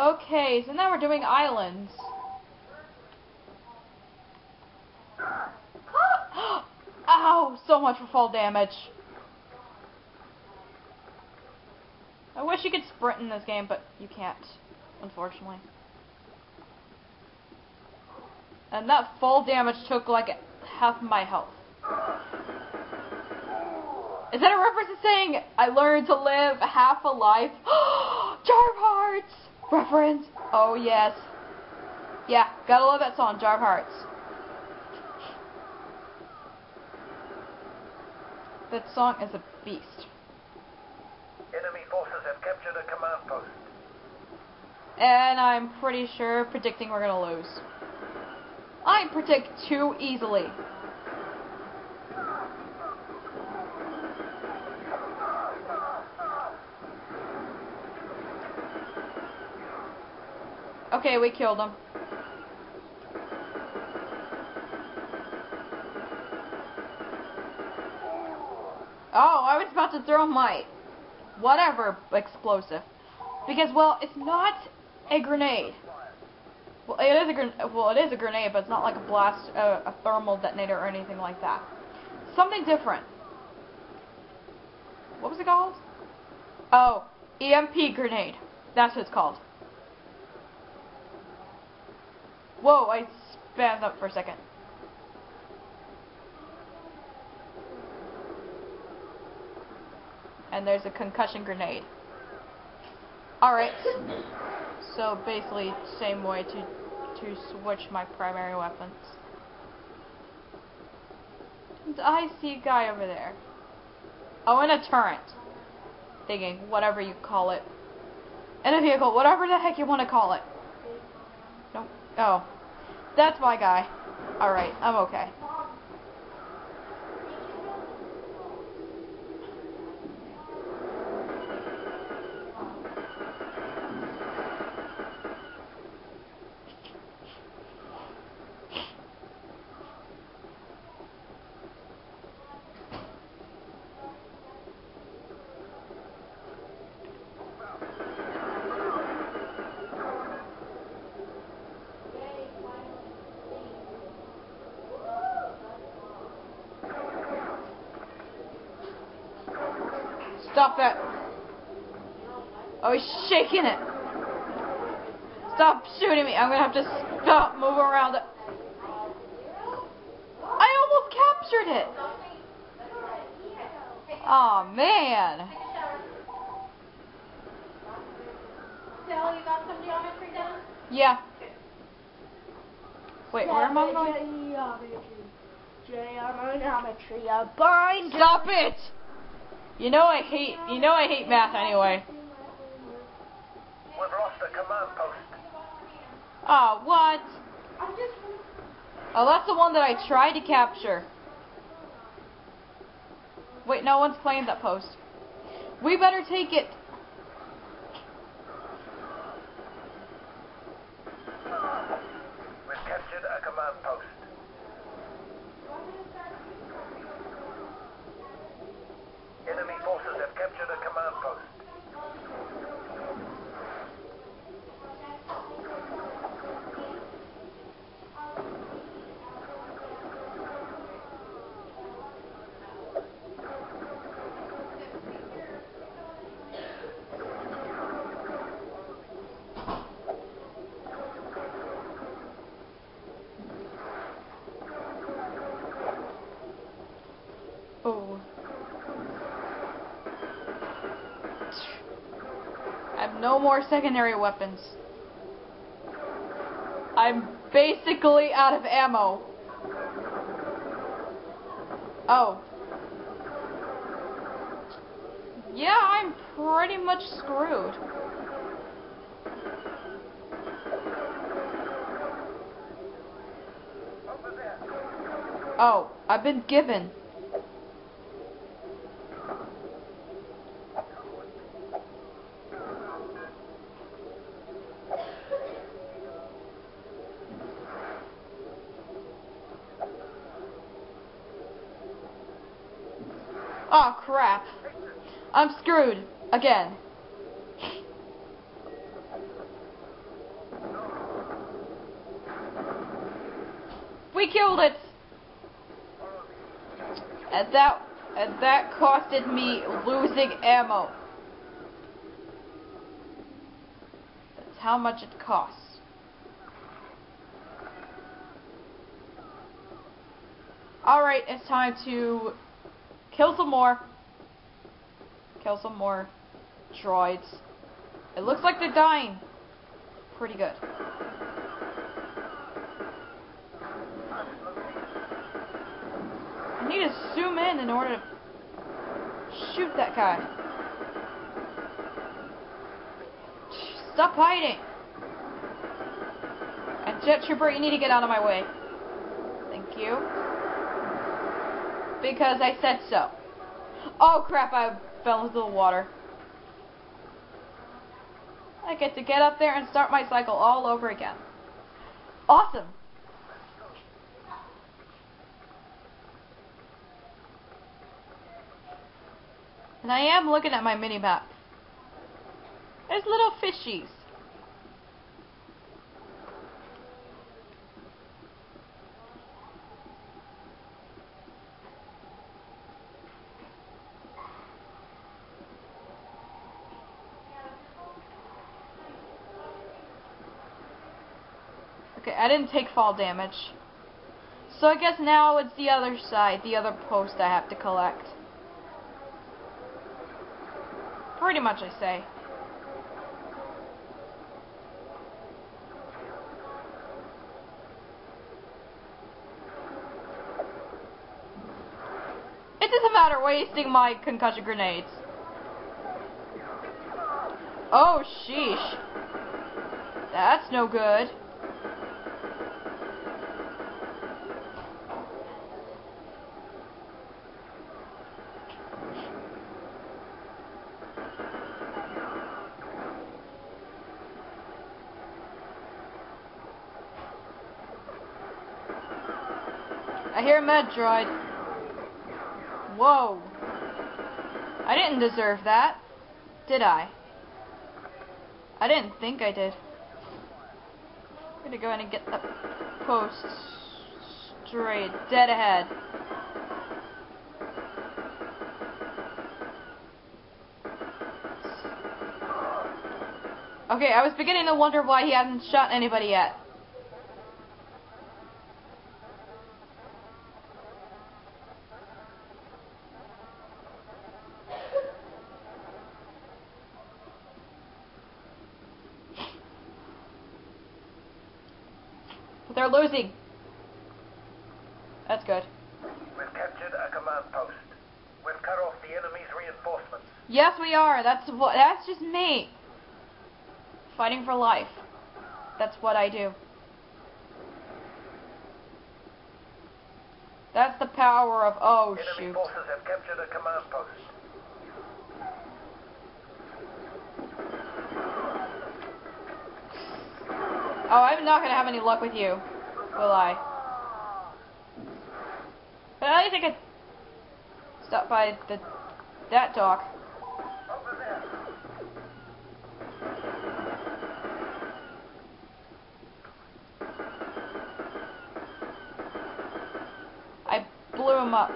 Okay, so now we're doing islands. Ow! So much for fall damage. I wish you could sprint in this game, but you can't, unfortunately. And that fall damage took like half my health. Is that a reference to saying I learned to live half a life? Jar of Hearts! Reference! Oh, yes. Yeah, gotta love that song, Jar of Hearts. That song is a beast. Enemy forces have captured a command post. And I'm pretty sure predicting we're gonna lose. I predict too easily. Okay, we killed him. Oh, I was about to throw my whatever explosive. Because, well, it's not a grenade. Well, it is a grenade, but it's not like a blast, a thermal detonator or anything like that. Something different. What was it called? Oh, EMP grenade. That's what it's called. Whoa, I spammed up for a second. And there's a concussion grenade. Alright. So basically, same way to switch my primary weapons. And I see a guy over there. Oh, and a turret. Thinking, whatever you call it. And a vehicle, whatever the heck you want to call it. Nope. Oh. That's my guy. Alright, I'm okay. Stop that. Oh, he's shaking it. Stop shooting me. I'm gonna have to stop moving around. I almost captured it. Oh, man. Yeah. Wait, where am I going? Geometry, bind. Stop it. You know I hate math anyway. We've lost the command post. Oh, what? Oh, that's the one that I tried to capture. Wait, no one's playing that post. We better take it. We've captured a command post. Oh. I have no more secondary weapons. I'm basically out of ammo. Oh. Yeah, I'm pretty much screwed. Oh, I've been given. Oh, crap. I'm screwed. Again. killed it! And that costed me losing ammo. That's how much it costs. Alright, it's time to kill some more. Kill some more droids. It looks like they're dying. Pretty good. I need to zoom in order to shoot that guy. Stop hiding! And Jet Trooper, you need to get out of my way. Thank you. Because I said so. Oh crap, I fell into the water. I get to get up there and start my cycle all over again. Awesome! And I am looking at my mini-map. There's little fishies. Okay, I didn't take fall damage. So I guess now it's the other side, the other post I have to collect. Pretty much, I say. It doesn't matter wasting my concussion grenades. Oh, sheesh. That's no good. I hear a med droid. Whoa. I didn't deserve that, did I? I didn't think I did. I'm gonna go in and get the post straight, dead ahead. Okay, I was beginning to wonder why he hadn't shot anybody yet. They're losing. That's good. We've captured a command post. We've cut off the enemy's reinforcements. Yes, we are. That's just me. Fighting for life. That's what I do. That's the power of oh shoot. Enemy forces have captured a command post. Oh, I'm not gonna have any luck with you, will I? But at least I could stop by that dock. Over there. I blew him up.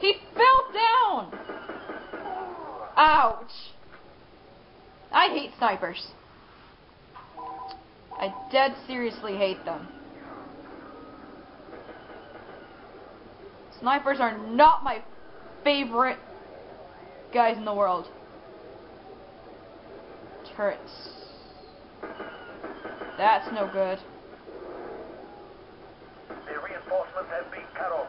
He fell down! Ouch! I hate snipers. I dead seriously hate them. Snipers are not my favorite guys in the world. Turrets. That's no good. The reinforcements have been cut off.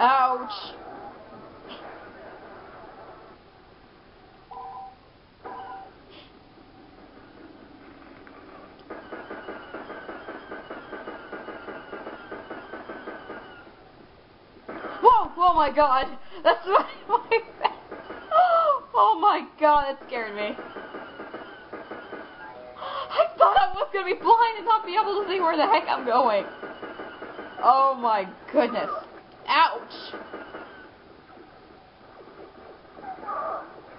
Ouch. my god, that's my face. Oh my god, that scared me. I thought I was gonna be blind and not be able to see where the heck I'm going. Oh my goodness. Ouch.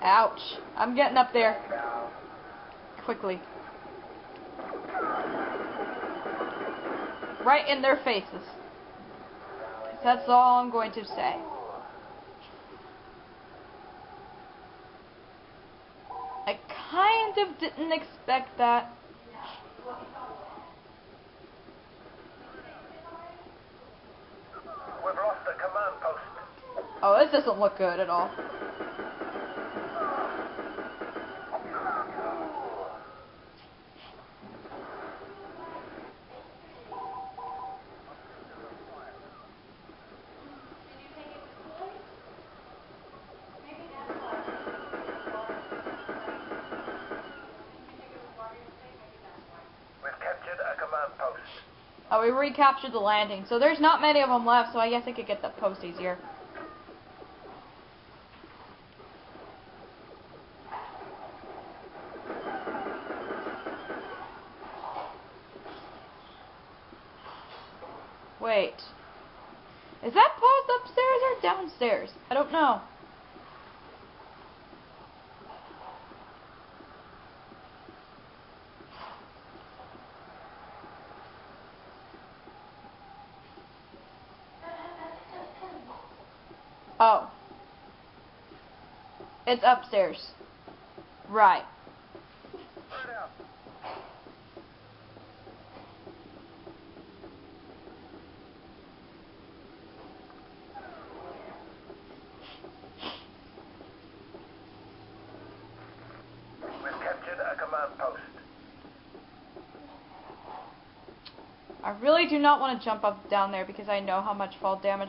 Ouch. I'm getting up there. Quickly. Right in their faces. That's all I'm going to say. I kind of didn't expect that. We've lost the command post. Oh, this doesn't look good at all. Oh, we recaptured the landing. So there's not many of them left, so I guess I could get the post easier. Wait. Is that post upstairs or downstairs? I don't know. Oh. It's upstairs. Right. We've captured a command post. I really do not want to jump up down there because I know how much fall damage...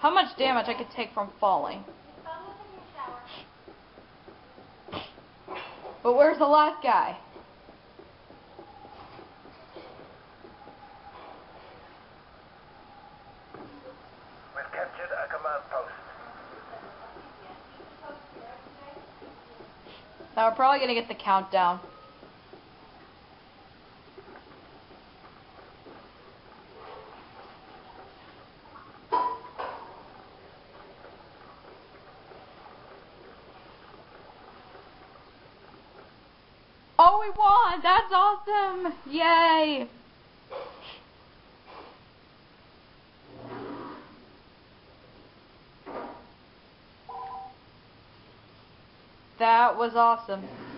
How much damage I could take from falling. But where's the last guy? We've captured a command post. Now we're probably gonna get the countdown. Oh, we won! That's awesome! Yay! That was awesome.